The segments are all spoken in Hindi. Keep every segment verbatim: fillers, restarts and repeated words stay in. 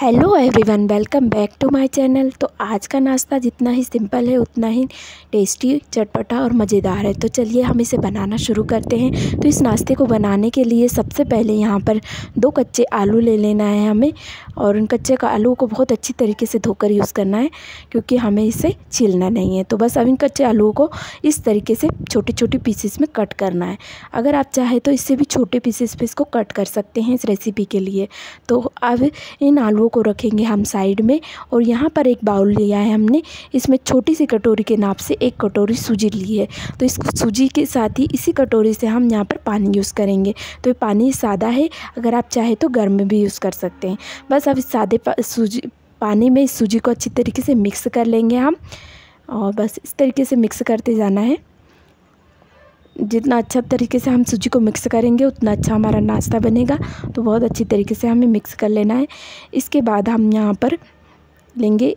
Hello everyone, welcome back to my channel. तो आज का नाश्ता जितना ही सिंपल है उतना ही टेस्टी, चटपटा और मज़ेदार है। तो चलिए हम इसे बनाना शुरू करते हैं। तो इस नाश्ते को बनाने के लिए सबसे पहले यहाँ पर दो कच्चे आलू ले लेना है हमें, और उन कच्चे का आलू को बहुत अच्छी तरीके से धोकर यूज़ करना है क्योंकि हमें इसे छीलना नहीं है। तो बस अब इन कच्चे आलूओं को इस तरीके से छोटे छोटे पीसेस में कट करना है। अगर आप चाहें तो इससे भी छोटे पीसेस पे इसको कट कर सकते हैं इस रेसिपी के लिए। तो अब इन आलू को रखेंगे हम साइड में, और यहाँ पर एक बाउल लिया है हमने, इसमें छोटी सी कटोरी के नाप से एक कटोरी सूजी ली है। तो इस सूजी के साथ ही इसी कटोरी से हम यहाँ पर पानी यूज़ करेंगे। तो ये पानी सादा है, अगर आप चाहे तो गर्म भी यूज़ कर सकते हैं। बस अब इस सादे सूजी पानी में इस सूजी को अच्छी तरीके से मिक्स कर लेंगे हम, और बस इस तरीके से मिक्स करते जाना है। जितना अच्छा तरीके से हम सूजी को मिक्स करेंगे उतना अच्छा हमारा नाश्ता बनेगा। तो बहुत अच्छी तरीके से हमें मिक्स कर लेना है। इसके बाद हम यहाँ पर लेंगे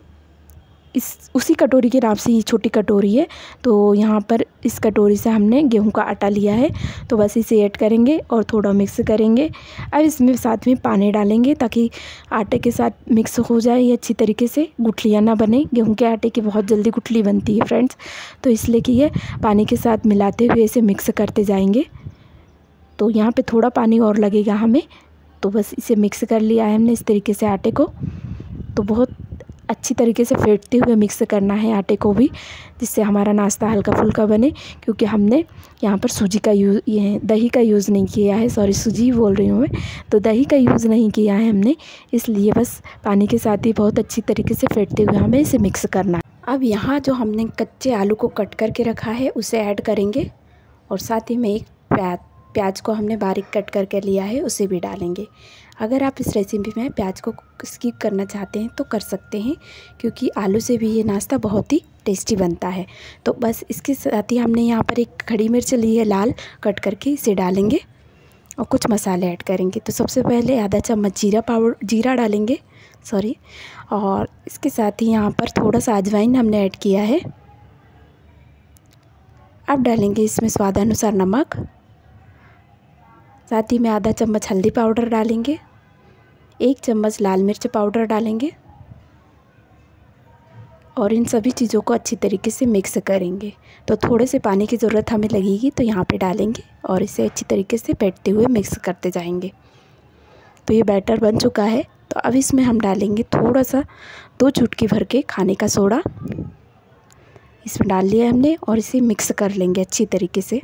इस उसी कटोरी के नाप से, ये छोटी कटोरी है, तो यहाँ पर इस कटोरी से हमने गेहूं का आटा लिया है। तो बस इसे ऐड करेंगे और थोड़ा मिक्स करेंगे। अब इसमें साथ में पानी डालेंगे ताकि आटे के साथ मिक्स हो जाए ये अच्छी तरीके से, गुठलियाँ ना बने। गेहूं के आटे की बहुत जल्दी गुठली बनती है फ्रेंड्स, तो इसलिए कि ये पानी के साथ मिलाते हुए इसे मिक्स करते जाएँगे। तो यहाँ पर थोड़ा पानी और लगेगा हमें। तो बस इसे मिक्स कर लिया है हमने इस तरीके से आटे को। तो बहुत अच्छी तरीके से फेंटते हुए मिक्स करना है आटे को भी, जिससे हमारा नाश्ता हल्का फुल्का बने, क्योंकि हमने यहाँ पर सूजी का यूज़ ये दही का यूज़ नहीं किया है। सॉरी, सूजी बोल रही हूँ मैं, तो दही का यूज़ नहीं किया है हमने, इसलिए बस पानी के साथ ही बहुत अच्छी तरीके से फेंटते हुए हमें इसे मिक्स करना है। अब यहाँ जो हमने कच्चे आलू को कट करके रखा है उसे ऐड करेंगे, और साथ ही में एक प्याज प्याज को हमने बारीक कट करके लिया है उसे भी डालेंगे। अगर आप इस रेसिपी में प्याज को स्किप करना चाहते हैं तो कर सकते हैं, क्योंकि आलू से भी ये नाश्ता बहुत ही टेस्टी बनता है। तो बस इसके साथ ही हमने यहाँ पर एक खड़ी मिर्च ली है लाल, कट करके इसे डालेंगे और कुछ मसाले ऐड करेंगे। तो सबसे पहले आधा चम्मच जीरा पाउडर जीरा डालेंगे सॉरी और इसके साथ ही यहाँ पर थोड़ा सा अजवाइन हमने ऐड किया है। अब डालेंगे इसमें स्वादानुसार नमक, साथ ही में आधा चम्मच हल्दी पाउडर डालेंगे, एक चम्मच लाल मिर्च पाउडर डालेंगे, और इन सभी चीज़ों को अच्छी तरीके से मिक्स करेंगे। तो थोड़े से पानी की ज़रूरत हमें लगेगी, तो यहाँ पे डालेंगे और इसे अच्छी तरीके से फेंटते हुए मिक्स करते जाएंगे। तो ये बैटर बन चुका है। तो अब इसमें हम डालेंगे थोड़ा सा दो चुटकी भर के खाने का सोडा, इसमें डाल लिया हमने, और इसे मिक्स कर लेंगे अच्छी तरीके से।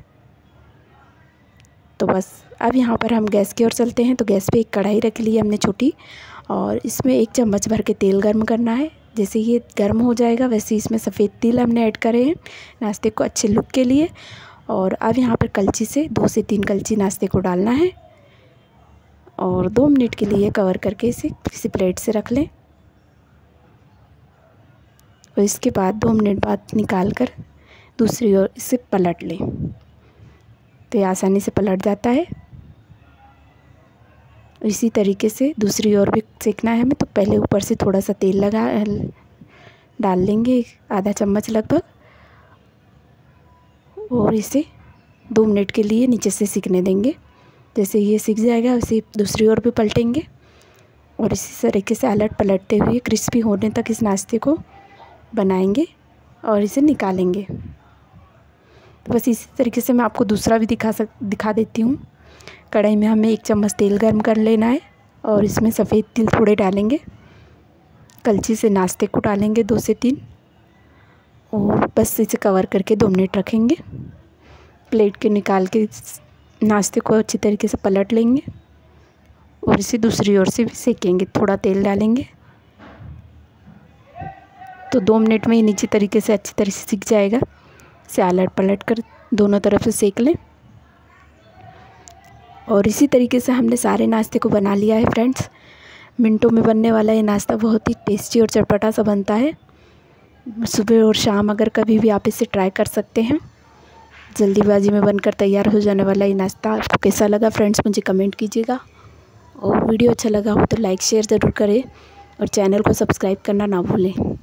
तो बस अब यहाँ पर हम गैस की ओर चलते हैं। तो गैस पे एक कढ़ाई रख ली हमने छोटी, और इसमें एक चम्मच भर के तेल गर्म करना है। जैसे ये गर्म हो जाएगा वैसे इसमें सफ़ेद तिल हमने ऐड करे हैं नाश्ते को अच्छे लुक के लिए। और अब यहाँ पर कलची से दो से तीन कलची नाश्ते को डालना है, और दो मिनट के लिए कवर करके इसे किसी प्लेट से रख लें। और इसके बाद दो मिनट बाद निकाल कर दूसरी ओर इसे पलट लें। तो ये आसानी से पलट जाता है। इसी तरीके से दूसरी ओर भी सेकना है हमें। तो पहले ऊपर से थोड़ा सा तेल लगा डाल लेंगे, आधा चम्मच लगभग, और इसे दो मिनट के लिए नीचे से सिकने देंगे। जैसे ये सिक जाएगा उसे दूसरी ओर भी पलटेंगे, और इसी तरीके से अलट पलटते हुए क्रिस्पी होने तक इस नाश्ते को बनाएंगे और इसे निकालेंगे। बस इसी तरीके से मैं आपको दूसरा भी दिखा सक दिखा देती हूँ। कढ़ाई में हमें एक चम्मच तेल गर्म कर लेना है, और इसमें सफ़ेद तिल थोड़े डालेंगे, कलछी से नाश्ते को डालेंगे दो से तीन, और बस इसे कवर करके दो मिनट रखेंगे। प्लेट के निकाल के नाश्ते को अच्छी तरीके से पलट लेंगे, और इसे दूसरी ओर से भी सेकेंगे। थोड़ा तेल डालेंगे, तो दो मिनट में ये नीचे तरीके से अच्छी तरह से सिक जाएगा। से आलट पलट कर दोनों तरफ से सेक लें। और इसी तरीके से हमने सारे नाश्ते को बना लिया है फ्रेंड्स। मिनटों में बनने वाला ये नाश्ता बहुत ही टेस्टी और चटपटा सा बनता है। सुबह और शाम अगर कभी भी आप इसे ट्राई कर सकते हैं। जल्दीबाजी में बनकर तैयार हो जाने वाला ये नाश्ता आपको कैसा लगा फ्रेंड्स, मुझे कमेंट कीजिएगा। और वीडियो अच्छा लगा हो तो लाइक शेयर ज़रूर करें, और चैनल को सब्सक्राइब करना ना भूलें।